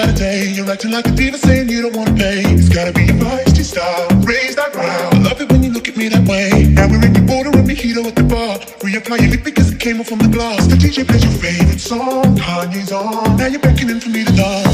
time of day. You're acting like a diva saying you don't wanna pay. It's gotta be your feisty style, raise that ground. I love it when you look at me that way. Now we're in the order of mojito at the bar. Reapplying it because it came off from the glass. The DJ plays your favorite song, Kanye's on. Now you're beckoning for me to dance.